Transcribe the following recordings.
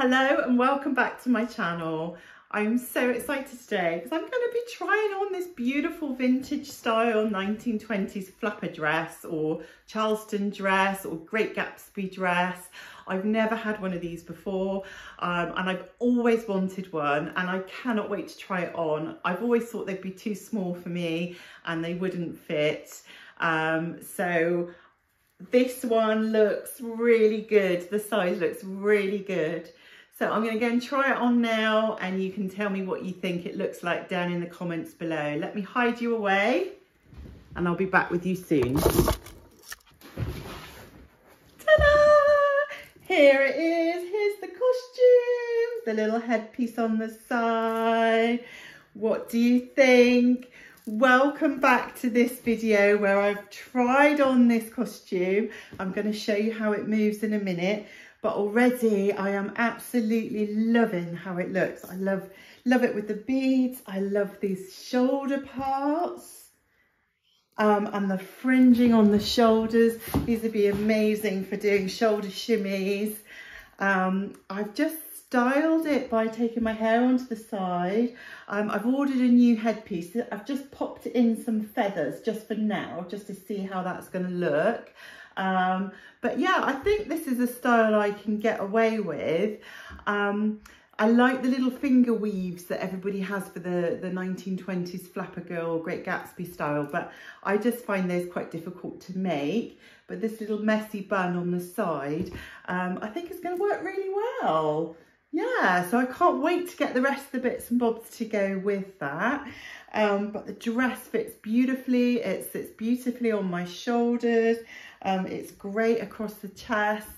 Hello and welcome back to my channel. I'm so excited today because I'm going to be trying on this beautiful vintage style 1920s flapper dress or Charleston dress or Great Gatsby dress. I've never had one of these before and I've always wanted one and I cannot wait to try it on. I've always thought they'd be too small for me and they wouldn't fit. So this one looks really good. The size looks really good. So I'm going to go and try it on now and you can tell me what you think it looks like down in the comments below. Let me hide you away and I'll be back with you soon. Ta-da! Here it is. Here's the costume, the little headpiece on the side. What do you think? Welcome back to this video where I've tried on this costume. I'm going to show you how it moves in a minute. But already I am absolutely loving how it looks. I love it with the beads. I love these shoulder parts and the fringing on the shoulders. These would be amazing for doing shoulder shimmies. I've just styled it by taking my hair onto the side. I've ordered a new headpiece. I've just popped in some feathers just for now, just to see how that's going to look. But yeah, I think this is a style I can get away with. I like the little finger weaves that everybody has for the 1920s flapper girl Great Gatsby style, but I just find those quite difficult to make. But this little messy bun on the side, I think it's going to work really well. Yeah, so I can't wait to get the rest of the bits and bobs to go with that. But the dress fits beautifully. It sits beautifully on my shoulders. It's great across the chest.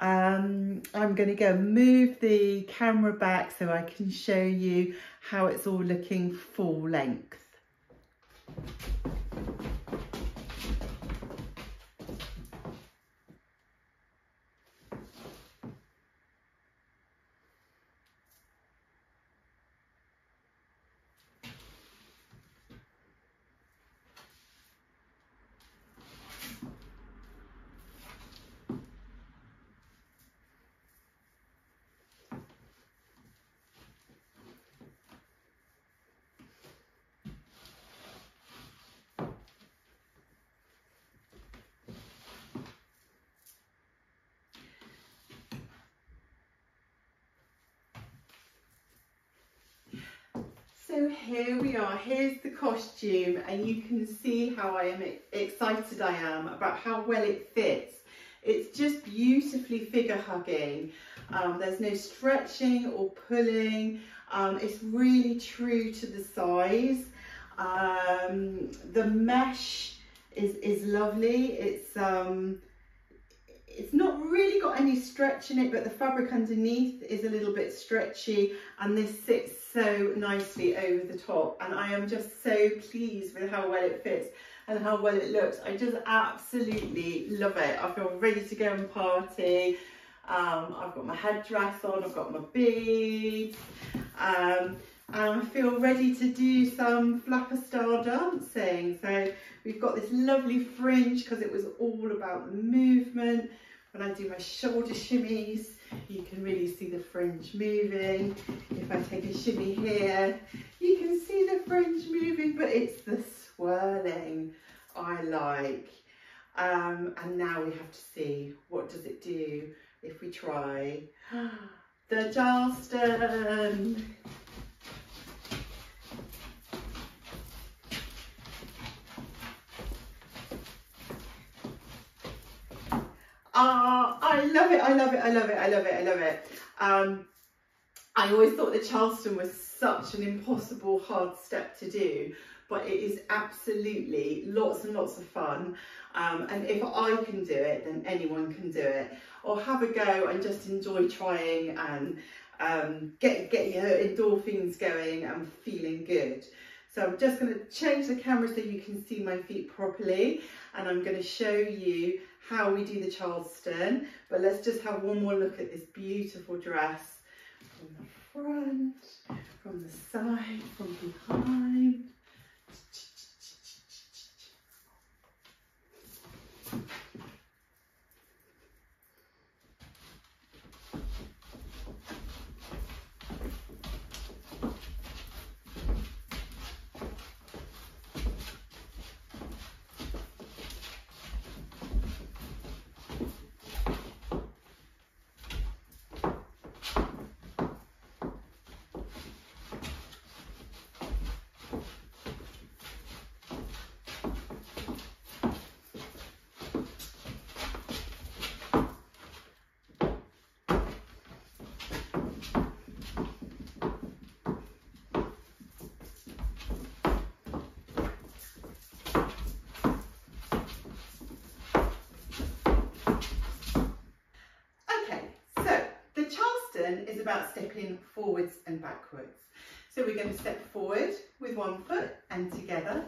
I'm going to go move the camera back so I can show you how it's all looking full length. So here we are, here's the costume and you can see how excited I am about how well it fits. It's just beautifully figure hugging. There's no stretching or pulling. It's really true to the size. The mesh is lovely. It's not really got any stretch in it, but the fabric underneath is a little bit stretchy and this sits so nicely over the top. And I am just so pleased with how well it fits and how well it looks. I just absolutely love it. I feel ready to go and party. I've got my headdress on, I've got my beads, and I feel ready to do some flapper style dancing. So we've got this lovely fringe because it was all about the movement. When I do my shoulder shimmies, you can really see the fringe moving. If I take a shimmy here, you can see the fringe moving, but it's the swirling I like. And now we have to see what does it do if we try the Charleston. I love it, I love it, I love it, I love it, I love it. I always thought the Charleston was such an impossible hard step to do, but it is absolutely lots and lots of fun. And if I can do it, then anyone can do it. Or have a go and just enjoy trying and get your endorphins going and feeling good. So I'm just going to change the camera so you can see my feet properly and I'm going to show you how we do the Charleston, but let's just have one more look at this beautiful dress from the front, from the side, from behind. Charleston is about stepping forwards and backwards. So we're going to step forward with one foot and together,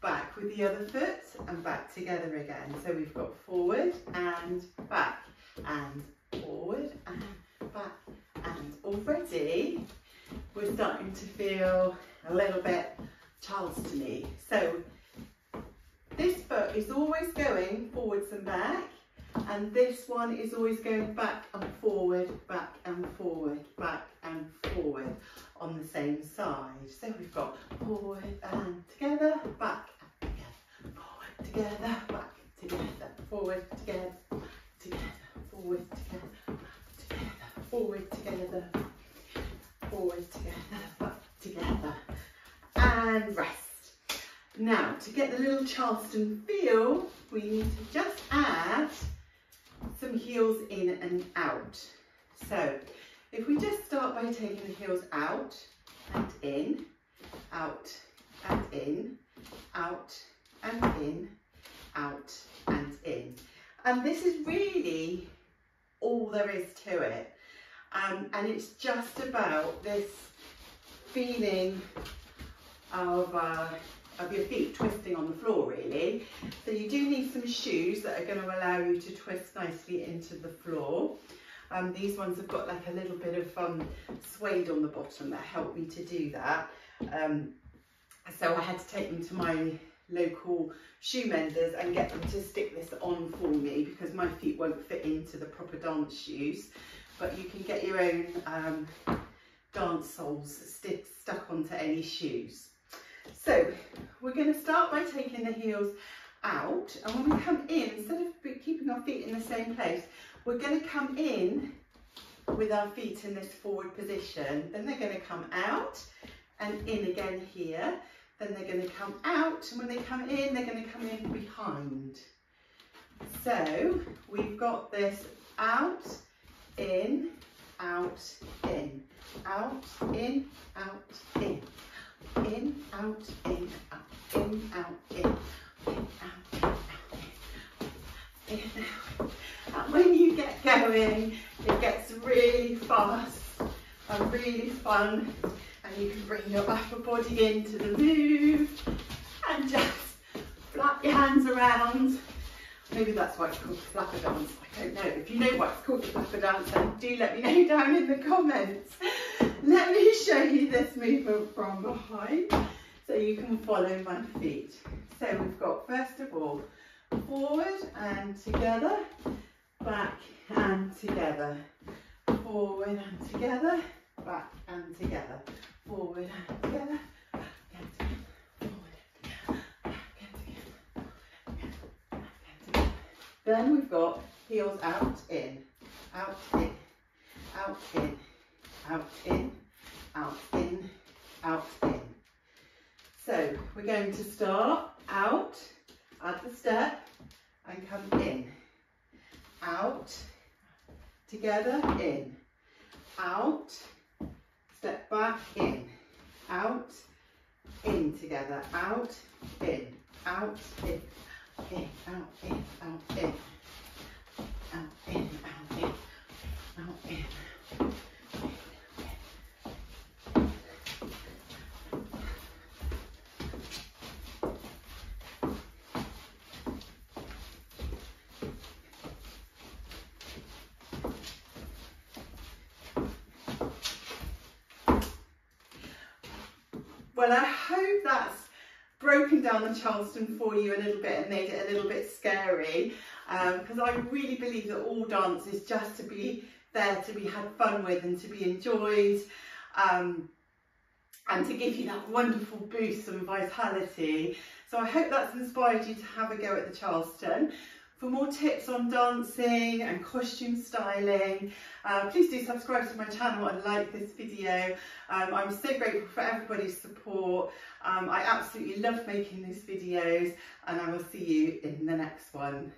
back with the other foot and back together again. So we've got forward and back and forward and back. And already we're starting to feel a little bit Charleston-y. So this foot is always going forwards and back, and this one is always going back and forward, back and forward, back and forward on the same side. So we've got forward and together, back and together, forward, together, back, together, forward, together, back, together, forward, together, back, together, forward, together, back, forward, together, back, together, and rest. Now, to get the little Charleston feel, we need to just add some heels in and out. So, if we just start by taking the heels out and in, out and in, out and in, out and in. And this is really all there is to it. And it's just about this feeling of your feet twisting on the floor, really. So you do need some shoes that are going to allow you to twist nicely into the floor. These ones have got like a little bit of suede on the bottom that helped me to do that. So I had to take them to my local shoe menders and get them to stick this on for me because my feet won't fit into the proper dance shoes. But you can get your own dance soles stuck onto any shoes. So we're going to start by taking the heels out, and when we come in, instead of keeping our feet in the same place, we're going to come in with our feet in this forward position, then they're going to come out and in again here, then they're going to come out, and when they come in, they're going to come in behind. So we've got this out, in, out, in, out, in, out, in. In, out, in, out, in, out, in, in, out, in, in, out. And when you get going, it gets really fast and really fun, and you can bring your upper body into the move and just flap your hands around. Maybe that's why it's called flapper dance, I don't know. If you know why it's called flapper dance, then do let me know down in the comments. Let me show you this movement from behind so you can follow my feet. So we've got, first of all, forward and together, back and together, forward and together, back and together, forward and together, back and together, forward and together, back and together, forward and together, back and together. Then we've got heels out, in, out, in, out, in, out, in, out, in, out, in. So we're going to start out, add the step and come in, out, together, in, out, step back, in, out, in, together, out, in, out, in, in, out, in, out, in, out, in, out, in, out, in, out, in. Well, I hope that's broken down the Charleston for you a little bit and made it a little bit scary, because I really believe that all dance is just to be there to be had fun with and to be enjoyed, and to give you that wonderful boost and vitality. So I hope that's inspired you to have a go at the Charleston. For more tips on dancing and costume styling, please do subscribe to my channel and like this video. I'm so grateful for everybody's support. I absolutely love making these videos, and I will see you in the next one.